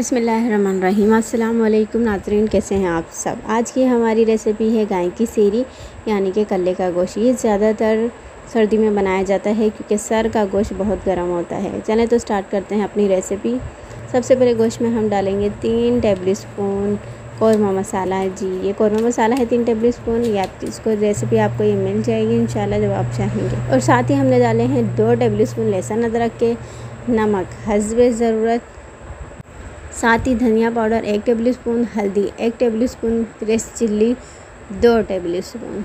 बिस्मिल्लाहिर्रहमानिर्रहीम। अस्सलाम वालेकुम नाज़रीन, कैसे हैं आप सब। आज की हमारी रेसिपी है गाय की सीरी यानी कि कल्ले का गोश्त। ये ज़्यादातर सर्दी में बनाया जाता है क्योंकि सर का गोश्त बहुत गर्म होता है। चलें तो स्टार्ट करते हैं अपनी रेसिपी। सबसे पहले गोश्त में हम डालेंगे 3 टेबलस्पून कौरमा मसाला। जी ये कौरमा मसाला है 3 टेबलस्पून। या इसको रेसिपी आपको ये मिल जाएगी इंशाल्लाह जब आप चाहेंगे। और साथ ही हमने डाले हैं 2 टेबलस्पून लहसुन अदरक के, नमक हस्बे ज़रूरत, साथ ही धनिया पाउडर 1 टेबलस्पून, हल्दी 1 टेबलस्पून, फ्रेश चिल्ली 2 टेबलस्पून।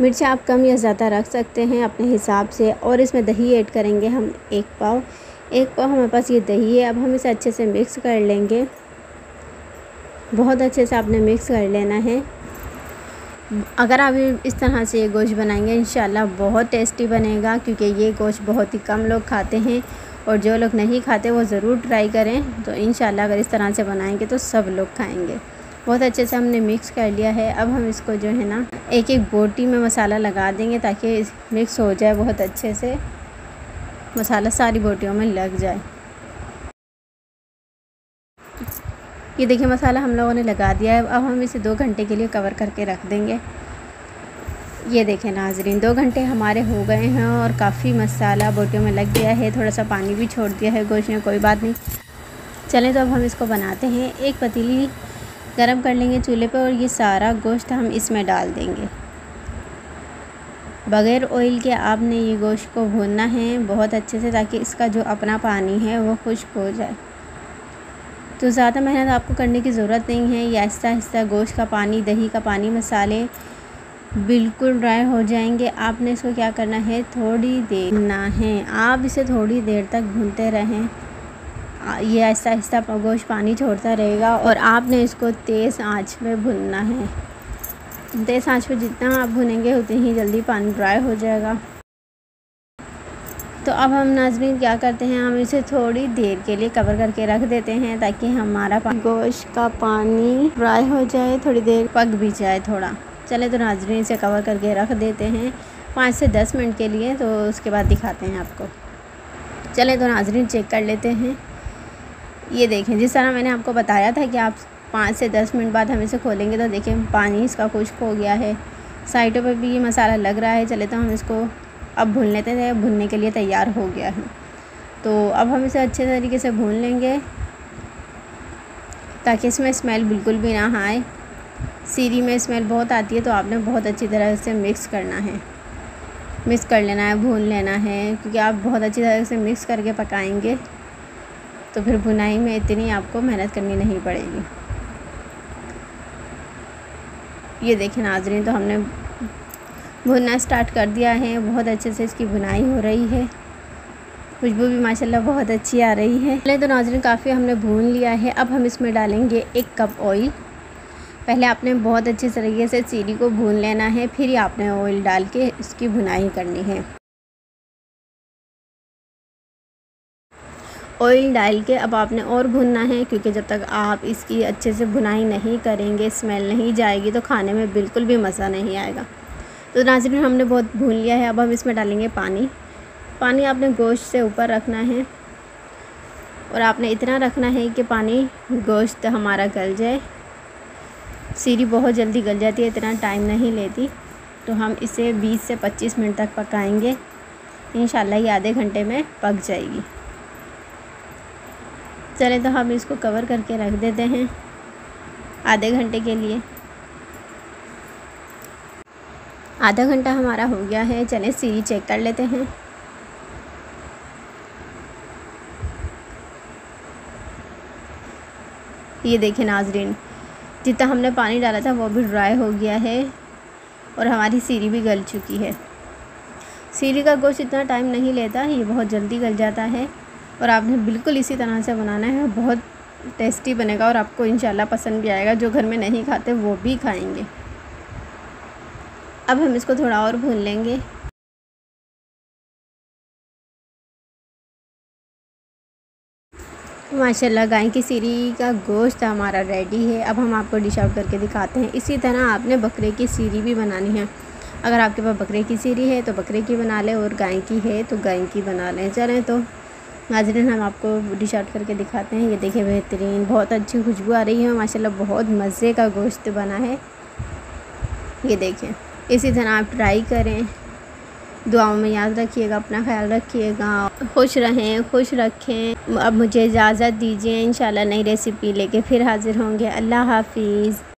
मिर्च आप कम या ज़्यादा रख सकते हैं अपने हिसाब से। और इसमें दही ऐड करेंगे हम एक पाव। हमारे पास ये दही है। अब हम इसे अच्छे से मिक्स कर लेंगे। बहुत अच्छे से आपने मिक्स कर लेना है। अगर आप इस तरह से ये गोश्त बनाएंगे इंशाल्लाह बहुत टेस्टी बनेगा, क्योंकि ये गोश्त बहुत ही कम लोग खाते हैं और जो लोग नहीं खाते वो ज़रूर ट्राई करें। तो इंशाल्लाह अगर इस तरह से बनाएंगे तो सब लोग खाएंगे। बहुत अच्छे से हमने मिक्स कर लिया है। अब हम इसको जो है ना एक बोटी में मसाला लगा देंगे ताकि मिक्स हो जाए। बहुत अच्छे से मसाला सारी बोटियों में लग जाए। ये देखिए मसाला हम लोगों ने लगा दिया है। अब हम इसे 2 घंटे के लिए कवर करके रख देंगे। ये देखें नाजरीन, 2 घंटे हमारे हो गए हैं और काफ़ी मसाला बोटियों में लग गया है। थोड़ा सा पानी भी छोड़ दिया है गोश्त ने, कोई बात नहीं। चलें तो अब हम इसको बनाते हैं। एक पतीली गरम कर लेंगे चूल्हे पे और ये सारा गोश्त हम इसमें डाल देंगे। बग़ैर ऑयल के आपने ये गोश्त को भूनना है बहुत अच्छे से, ताकि इसका जो अपना पानी है वो खुश्क हो जाए। तो ज़्यादा मेहनत आपको करने की ज़रूरत नहीं है। ये आहिस्ता आहिस्ता गोश्त का पानी, दही का पानी, मसाले बिल्कुल ड्राई हो जाएंगे। आपने इसको क्या करना है, थोड़ी देर भूनना है। आप इसे थोड़ी देर तक भूनते रहें। ये आहिस्ता आहिस्ता गोश्त पानी छोड़ता रहेगा और आपने इसको तेज़ आंच पे भुनना है। तेज़ आंच पे जितना आप भुनेंगे उतनी ही जल्दी पानी ड्राई हो जाएगा। तो अब हम नाज़रीन क्या करते हैं, हम इसे थोड़ी देर के लिए कवर करके रख देते हैं ताकि हमारा गोश्त का पानी ड्राई हो जाए, थोड़ी देर पक भी जाए थोड़ा। चले तो नाज़रीन इसे कवर करके रख देते हैं 5 से 10 मिनट के लिए। तो उसके बाद दिखाते हैं आपको। चले तो नाज़रीन चेक कर लेते हैं। ये देखें, जिस तरह मैंने आपको बताया था कि आप 5 से 10 मिनट बाद हम इसे खोलेंगे तो देखें पानी इसका खुश्क हो गया है। साइडों पर भी ये मसाला लग रहा है। चले तो हम इसको अब भून लेते थे। भूनने के लिए तैयार हो गया है। तो अब हम इसे अच्छे तरीके से भून लेंगे ताकि इसमें स्मेल बिल्कुल भी ना आए। सीरी में स्मेल बहुत आती है, तो आपने बहुत अच्छी तरह से मिक्स करना है, मिक्स कर लेना है, भून लेना है। क्योंकि आप बहुत अच्छी तरह से मिक्स करके पकाएंगे तो फिर भुनाई में इतनी आपको मेहनत करनी नहीं पड़ेगी। ये देखें नाज़रीन, तो हमने भुनना स्टार्ट कर दिया है। बहुत अच्छे से इसकी भुनाई हो रही है। खुशबू भी माशाल्लाह बहुत अच्छी आ रही है। पहले तो नाज़रीन काफ़ी हमने भून लिया है। अब हम इसमें डालेंगे 1 कप ऑयल। पहले आपने बहुत अच्छे तरीके से सीरी को भून लेना है, फिर ही आपने ऑयल डाल के इसकी भुनाई करनी है। ऑयल डाल के अब आपने और भुनना है, क्योंकि जब तक आप इसकी अच्छे से भुनाई नहीं करेंगे, स्मेल नहीं जाएगी, तो खाने में बिल्कुल भी मज़ा नहीं आएगा। तो नाज़रीन हमने बहुत भून लिया है। अब हम इसमें डालेंगे पानी। पानी आपने गोश्त से ऊपर रखना है और आपने इतना रखना है कि पानी गोश्त हमारा गल जाए। सीरी बहुत जल्दी गल जाती है, इतना टाइम नहीं लेती। तो हम इसे 20 से 25 मिनट तक पकाएंगे। इंशाल्लाह ये आधे घंटे में पक जाएगी। चलें तो हम इसको कवर करके रख देते हैं आधे घंटे के लिए। आधा घंटा हमारा हो गया है। चलें सीरी चेक कर लेते हैं। ये देखें नाज़रीन, जितना हमने पानी डाला था वो भी ड्राई हो गया है और हमारी सीरी भी गल चुकी है। सीरी का गोश्त इतना टाइम नहीं लेता, ये बहुत जल्दी गल जाता है। और आपने बिल्कुल इसी तरह से बनाना है, बहुत टेस्टी बनेगा और आपको इंशाल्लाह पसंद भी आएगा। जो घर में नहीं खाते वो भी खाएंगे। अब हम इसको थोड़ा और भून लेंगे। माशाल्लाह गाय की सीरी का गोश्त हमारा रेडी है। अब हम आपको डिश आउट करके दिखाते हैं। इसी तरह आपने बकरे की सीरी भी बनानी है। अगर आपके पास बकरे की सीरी है तो बकरे की बना लें और गाय की है तो गाय की बना लें। चलें तो नाज़रीन हम आपको डिश आउट करके दिखाते हैं। ये देखिए बेहतरीन बहुत अच्छी खुशबू आ रही है माशाल्लाह, बहुत मज़े का गोश्त बना है। ये देखिए इसी तरह आप ट्राई करें। दुआओं में याद रखिएगा, अपना ख्याल रखिएगा, खुश रहें, खुश रखें। अब मुझे इजाज़त दीजिए, इंशाल्लाह नई रेसिपी लेके फिर हाज़िर होंगे। अल्लाह हाफिज़।